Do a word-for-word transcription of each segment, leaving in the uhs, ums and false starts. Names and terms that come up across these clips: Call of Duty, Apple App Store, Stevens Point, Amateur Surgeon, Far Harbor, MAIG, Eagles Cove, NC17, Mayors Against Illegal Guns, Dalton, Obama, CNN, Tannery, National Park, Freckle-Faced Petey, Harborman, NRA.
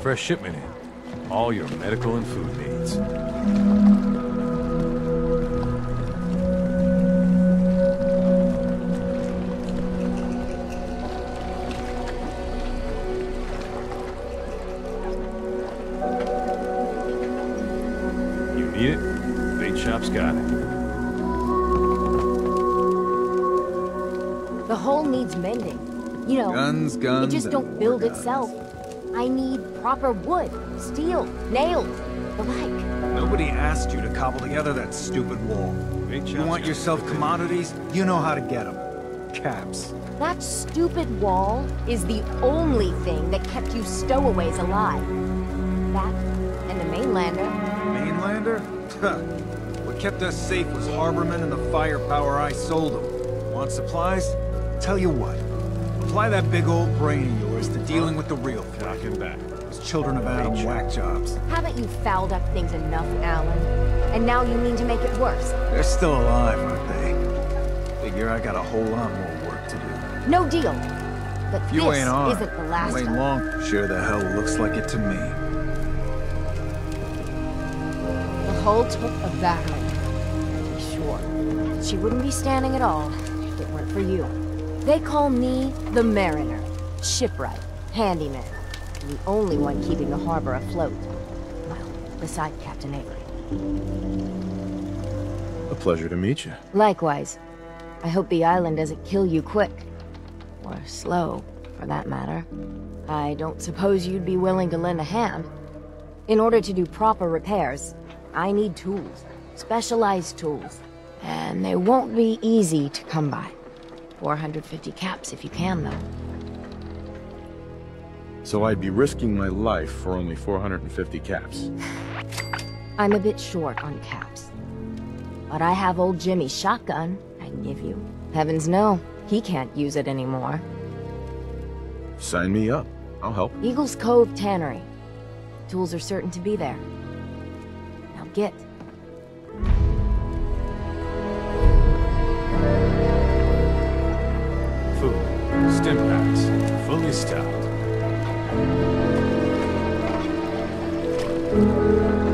Fresh shipment in. All your medical and food needs. You need it? Bait shop's got it. The hull needs mending. You know, guns, guns, it just don't build itself. I need proper wood, steel, nails, the like. Nobody asked you to cobble together that stupid wall. You want yourself commodities? You know how to get them. Caps. That stupid wall is the only thing that kept you stowaways alive. That and the mainlander. Mainlander? What kept us safe was Harborman and the firepower I sold them. Want supplies? Tell you what. Apply that big old brain of yours to dealing with the real fucking back. Those children of Adam whack jobs. Haven't you fouled up things enough, Alan? And now you mean to make it worse? They're still alive, aren't they? Figure I got a whole lot more work to do. No deal. But this isn't the last time. You ain't long. Sure the hell looks like it to me. The hull took a battering. To be sure, she wouldn't be standing at all if it weren't for you. They call me the Mariner, shipwright, handyman, the only one keeping the harbor afloat. Well, beside Captain Avery. A pleasure to meet you. Likewise. I hope the island doesn't kill you quick. Or slow, for that matter. I don't suppose you'd be willing to lend a hand. In order to do proper repairs, I need tools, specialized tools, and they won't be easy to come by. four hundred fifty caps if you can, though. So I'd be risking my life for only four hundred fifty caps. I'm a bit short on caps. But I have old Jimmy's shotgun I can give you. Heavens no, he can't use it anymore. Sign me up. I'll help. Eagles Cove Tannery. Tools are certain to be there. Now get. Stim packs, fully stocked.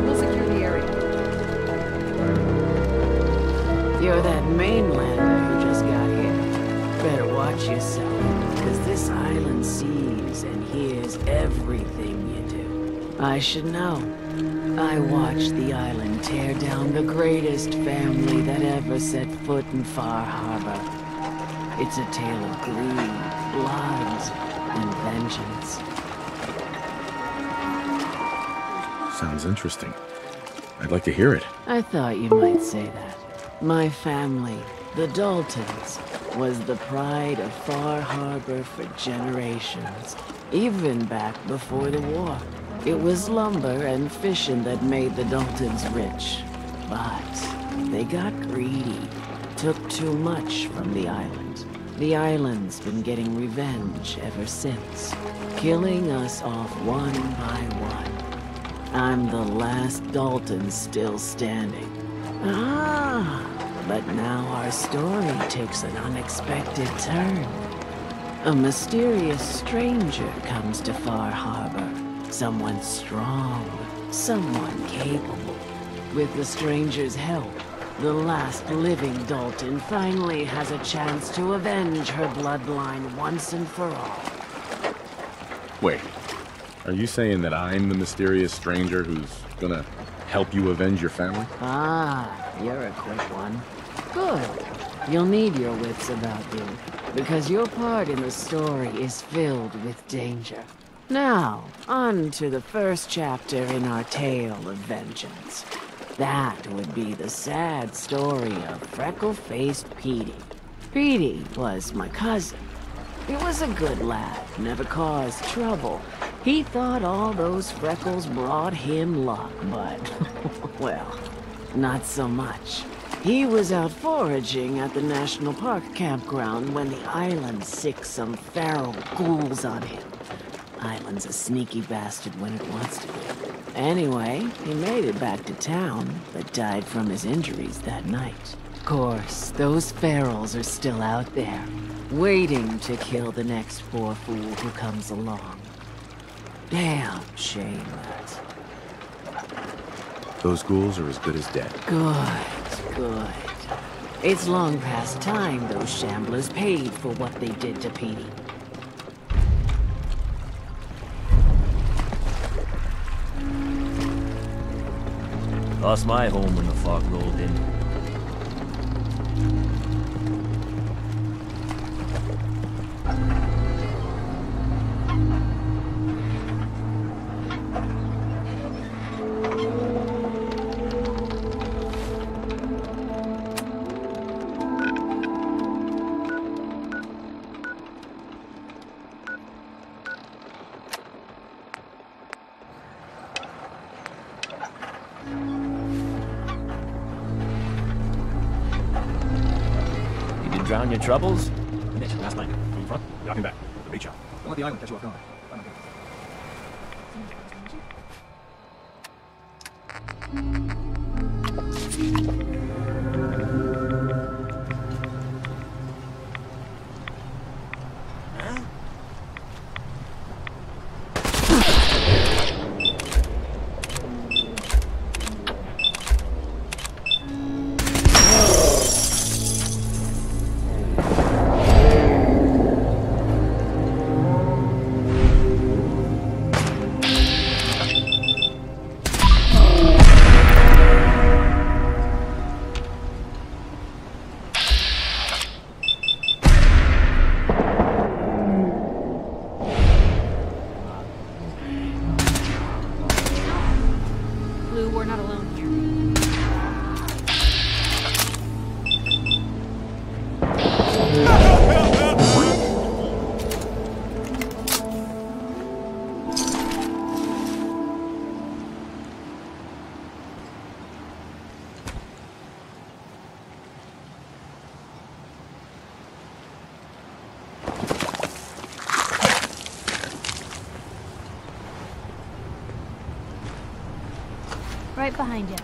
We'll secure the area. You're that mainlander who just got here. Better watch yourself, because this island sees and hears everything you do. I should know. I watched the island tear down the greatest family that ever set foot in Far Harbor. It's a tale of greed, lies, and vengeance. Sounds interesting. I'd like to hear it. I thought you might say that. My family, the Daltons, was the pride of Far Harbor for generations. Even back before the war. It was lumber and fishing that made the Daltons rich. But they got greedy. Took too much from the island. The island's been getting revenge ever since, killing us off one by one. I'm the last Dalton still standing. Ah, but now our story takes an unexpected turn. A mysterious stranger comes to Far Harbor. Someone strong, someone capable. With the stranger's help, the last living Dalton finally has a chance to avenge her bloodline once and for all. Wait, are you saying that I'm the mysterious stranger who's gonna help you avenge your family? Ah, you're a quick one. Good. You'll need your wits about you, because your part in the story is filled with danger. Now, on to the first chapter in our tale of vengeance. That would be the sad story of Freckle-Faced Petey. Petey was my cousin. He was a good lad, never caused trouble. He thought all those freckles brought him luck, but, well, not so much. He was out foraging at the National Park campground when the island sicked some feral ghouls on him. Island's a sneaky bastard when it wants to be. Anyway, he made it back to town, but died from his injuries that night. Of course, those ferals are still out there, waiting to kill the next poor fool who comes along. Damn shame. Those ghouls are as good as dead. Good, good. It's long past time those shamblers paid for what they did to Petey. Lost my home when the fog rolled in. Drown your troubles? Mitch, last night. From the front, knocking back. The beach out. Don't let the island catch you off guard. Right behind you.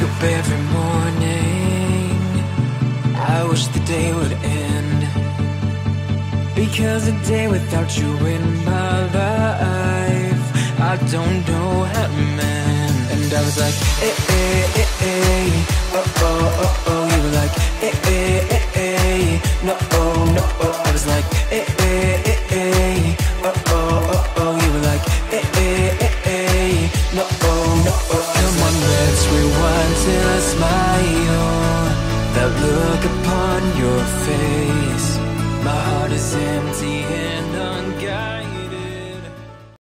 wake up every morning, I wish the day would end, because a day without you in my life, I don't know how to mend. And I was like, eh, eh, eh, eh, oh, oh, oh, oh. You were like, eh, eh, eh, eh, no, oh, no, oh. I was like, eh, eh, eh, eh, oh, oh, oh, oh. You were like, eh, eh, eh, eh, no, oh, no, oh. Come on, let's rewind till I smile, that look upon your face. My heart is empty and